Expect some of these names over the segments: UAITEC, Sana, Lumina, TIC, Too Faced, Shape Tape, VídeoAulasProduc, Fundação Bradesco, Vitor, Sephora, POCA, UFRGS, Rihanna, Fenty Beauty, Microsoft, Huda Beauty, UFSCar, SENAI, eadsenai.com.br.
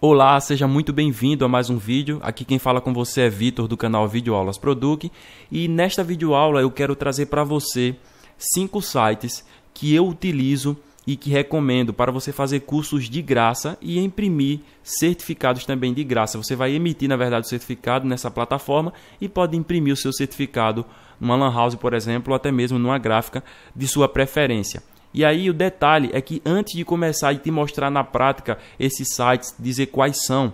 Olá, seja muito bem-vindo a mais um vídeo. Aqui quem fala com você é Vitor do canal VídeoAulasProduc e nesta videoaula eu quero trazer para você 5 sites que eu utilizo e que recomendo para você fazer cursos de graça e imprimir certificados também de graça. Você vai emitir, na verdade, o certificado nessa plataforma e pode imprimir o seu certificado numa lan house, por exemplo, ou até mesmo numa gráfica de sua preferência. E aí o detalhe é que antes de começar e te mostrar na prática esses sites, dizer quais são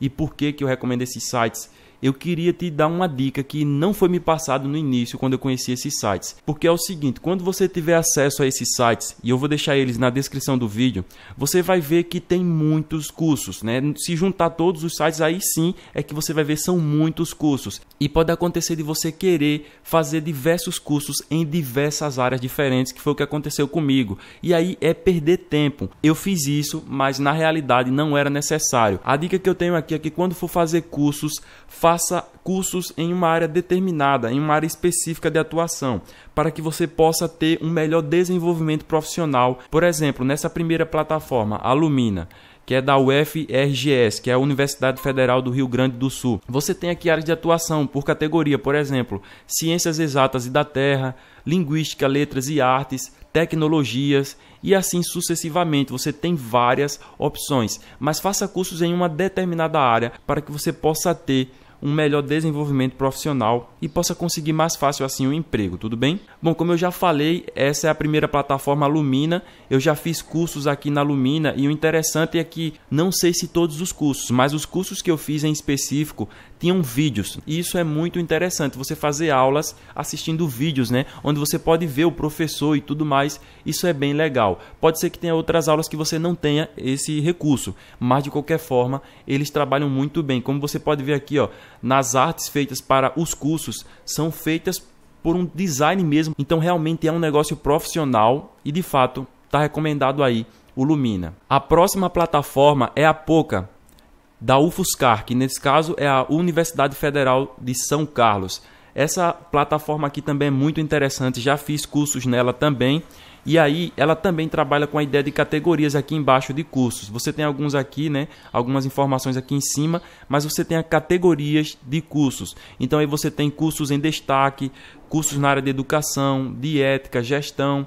e por que eu recomendo esses sites, eu queria te dar uma dica que não foi me passado no início quando eu conheci esses sites. Porque é o seguinte, quando você tiver acesso a esses sites, e eu vou deixar eles na descrição do vídeo, você vai ver que tem muitos cursos, né? Se juntar todos os sites, aí sim é que você vai ver, são muitos cursos. E pode acontecer de você querer fazer diversos cursos em diversas áreas diferentes, que foi o que aconteceu comigo. E aí é perder tempo. Eu fiz isso, mas na realidade não era necessário. A dica que eu tenho aqui é que quando for fazer cursos, faça cursos em uma área determinada, em uma área específica de atuação, para que você possa ter um melhor desenvolvimento profissional. Por exemplo, nessa primeira plataforma, a Lumina, que é da UFRGS, que é a Universidade Federal do Rio Grande do Sul. Você tem aqui áreas de atuação por categoria, por exemplo, Ciências Exatas e da Terra, Linguística, Letras e Artes, Tecnologias e assim sucessivamente. Você tem várias opções, mas faça cursos em uma determinada área para que você possa ter um melhor desenvolvimento profissional e possa conseguir mais fácil assim um emprego, tudo bem? Bom, como eu já falei, essa é a primeira plataforma, Lumina. Eu já fiz cursos aqui na Lumina e o interessante é que, não sei se todos os cursos, mas os cursos que eu fiz em específico tinham vídeos. E isso é muito interessante, você fazer aulas assistindo vídeos, né? Onde você pode ver o professor e tudo mais, isso é bem legal. Pode ser que tenha outras aulas que você não tenha esse recurso, mas de qualquer forma, eles trabalham muito bem. Como você pode ver aqui, ó, nas artes feitas para os cursos, são feitas por um design mesmo. Então realmente é um negócio profissional e de fato está recomendado aí o Lumina. A próxima plataforma é a POCA, da UFSCar, que nesse caso é a Universidade Federal de São Carlos. Essa plataforma aqui também é muito interessante, já fiz cursos nela também. E aí ela também trabalha com a ideia de categorias aqui embaixo de cursos. Você tem alguns aqui, né? Algumas informações aqui em cima, mas você tem a categorias de cursos. Então aí você tem cursos em destaque, cursos na área de educação, de ética, gestão.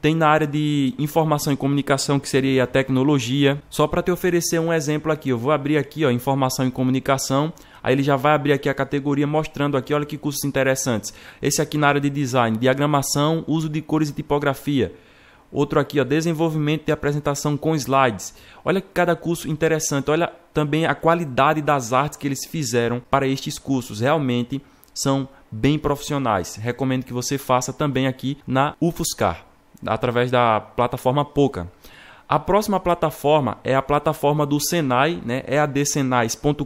Tem na área de informação e comunicação, que seria a tecnologia. Só para te oferecer um exemplo aqui, eu vou abrir aqui, ó, informação e comunicação. Aí ele já vai abrir aqui a categoria mostrando aqui, olha que cursos interessantes. Esse aqui na área de design, diagramação, uso de cores e tipografia. Outro aqui, ó, desenvolvimento de apresentação com slides. Olha que cada curso interessante, olha também a qualidade das artes que eles fizeram para estes cursos. Realmente são bem profissionais. Recomendo que você faça também aqui na UFSCar, através da plataforma POCA. A próxima plataforma é a plataforma do Senai, né? É eadsenai.com.br.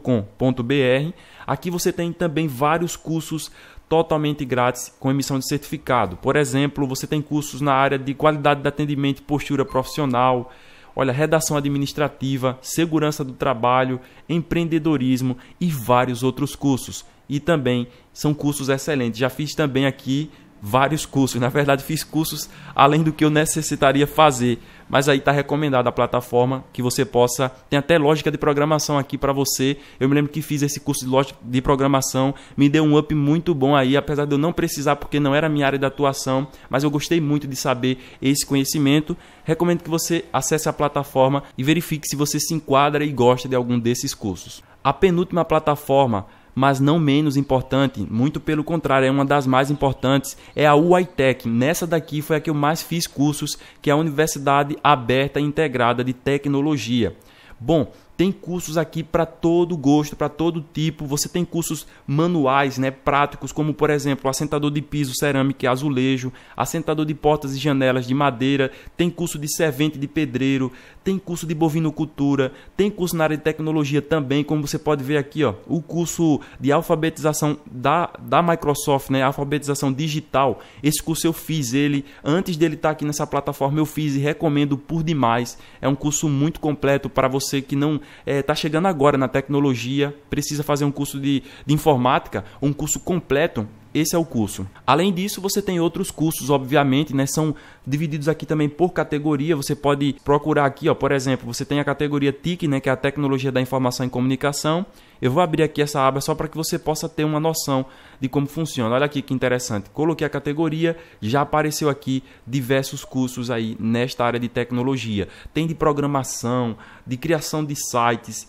Aqui você tem também vários cursos totalmente grátis com emissão de certificado. Por exemplo, você tem cursos na área de qualidade de atendimento e postura profissional, olha, redação administrativa, segurança do trabalho, empreendedorismo e vários outros cursos. E também são cursos excelentes. Já fiz também aqui vários cursos, na verdade fiz cursos além do que eu necessitaria fazer, mas aí está recomendada a plataforma que você possa, tem até lógica de programação aqui para você. Eu me lembro que fiz esse curso de lógica de programação, me deu um up muito bom aí, apesar de eu não precisar porque não era a minha área de atuação, mas eu gostei muito de saber esse conhecimento. Recomendo que você acesse a plataforma e verifique se você se enquadra e gosta de algum desses cursos. A penúltima plataforma, mas não menos importante, muito pelo contrário, é uma das mais importantes, é a UAITEC. Nessa daqui foi a que eu mais fiz cursos, que é a Universidade Aberta e Integrada de Tecnologia. Bom, tem cursos aqui para todo gosto, para todo tipo. Você tem cursos manuais, né, práticos, como por exemplo, assentador de piso, cerâmica e azulejo, assentador de portas e janelas de madeira, tem curso de servente de pedreiro, tem curso de bovinocultura, tem curso na área de tecnologia também, como você pode ver aqui, ó, o curso de alfabetização da Microsoft, né, alfabetização digital. Esse curso eu fiz ele, antes dele estar aqui nessa plataforma, eu fiz e recomendo por demais. É um curso muito completo para você que não está chegando agora na tecnologia, precisa fazer um curso de informática, um curso completo. Esse é o curso. Além disso, você tem outros cursos, obviamente, né? São divididos aqui também por categoria. Você pode procurar aqui, ó, por exemplo, você tem a categoria TIC, né, que é a Tecnologia da Informação e Comunicação. Eu vou abrir aqui essa aba só para que você possa ter uma noção de como funciona. Olha aqui que interessante. Coloquei a categoria, já apareceu aqui diversos cursos aí nesta área de tecnologia. Tem de programação, de criação de sites,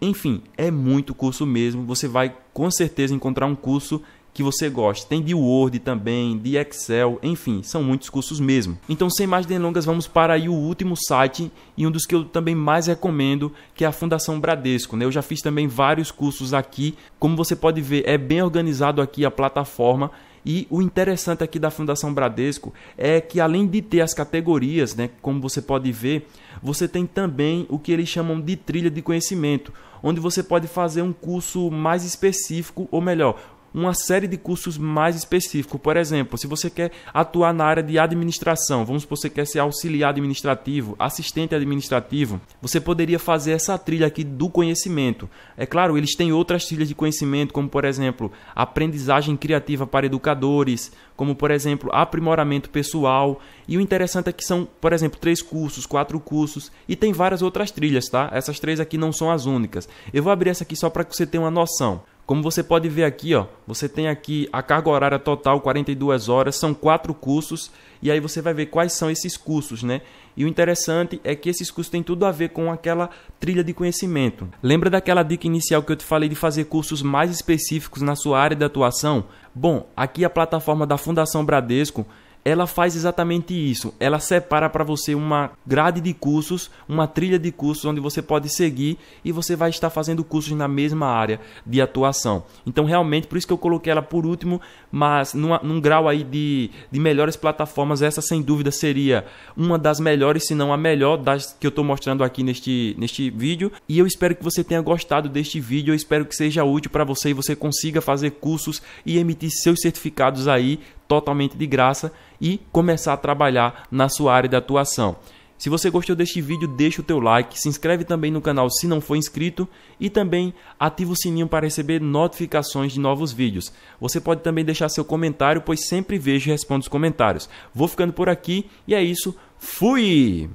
enfim, é muito curso mesmo. Você vai com certeza encontrar um curso que você gosta. Tem de Word também, de Excel, enfim, são muitos cursos mesmo. Então, sem mais delongas, vamos para aí o último site e um dos que eu também mais recomendo, que é a Fundação Bradesco, né? Eu já fiz também vários cursos aqui. Como você pode ver, é bem organizado aqui a plataforma. E o interessante aqui da Fundação Bradesco é que, além de ter as categorias, né, como você pode ver, você tem também o que eles chamam de trilha de conhecimento, onde você pode fazer um curso mais específico, ou melhor, uma série de cursos mais específicos. Por exemplo, se você quer atuar na área de administração, vamos supor que você quer ser auxiliar administrativo, assistente administrativo, você poderia fazer essa trilha aqui do conhecimento. É claro, eles têm outras trilhas de conhecimento, como por exemplo, aprendizagem criativa para educadores, como por exemplo, aprimoramento pessoal. E o interessante é que são, por exemplo, 3 cursos, 4 cursos e tem várias outras trilhas, tá? Essas 3 aqui não são as únicas. Eu vou abrir essa aqui só para que você tenha uma noção. Como você pode ver aqui, ó, você tem aqui a carga horária total, 42 horas, são 4 cursos, e aí você vai ver quais são esses cursos, né? E o interessante é que esses cursos têm tudo a ver com aquela trilha de conhecimento. Lembra daquela dica inicial que eu te falei de fazer cursos mais específicos na sua área de atuação? Bom, aqui a plataforma da Fundação Bradesco, ela faz exatamente isso. Ela separa para você uma grade de cursos, uma trilha de cursos onde você pode seguir e você vai estar fazendo cursos na mesma área de atuação. Então, realmente, por isso que eu coloquei ela por último, mas num grau aí de melhores plataformas, essa sem dúvida seria uma das melhores, se não a melhor das que eu estou mostrando aqui neste vídeo. E eu espero que você tenha gostado deste vídeo, eu espero que seja útil para você e você consiga fazer cursos e emitir seus certificados aí totalmente de graça e começar a trabalhar na sua área de atuação. Se você gostou deste vídeo, deixa o teu like, se inscreve também no canal se não for inscrito e também ativa o sininho para receber notificações de novos vídeos. Você pode também deixar seu comentário, pois sempre vejo e respondo os comentários. Vou ficando por aqui e é isso. Fui!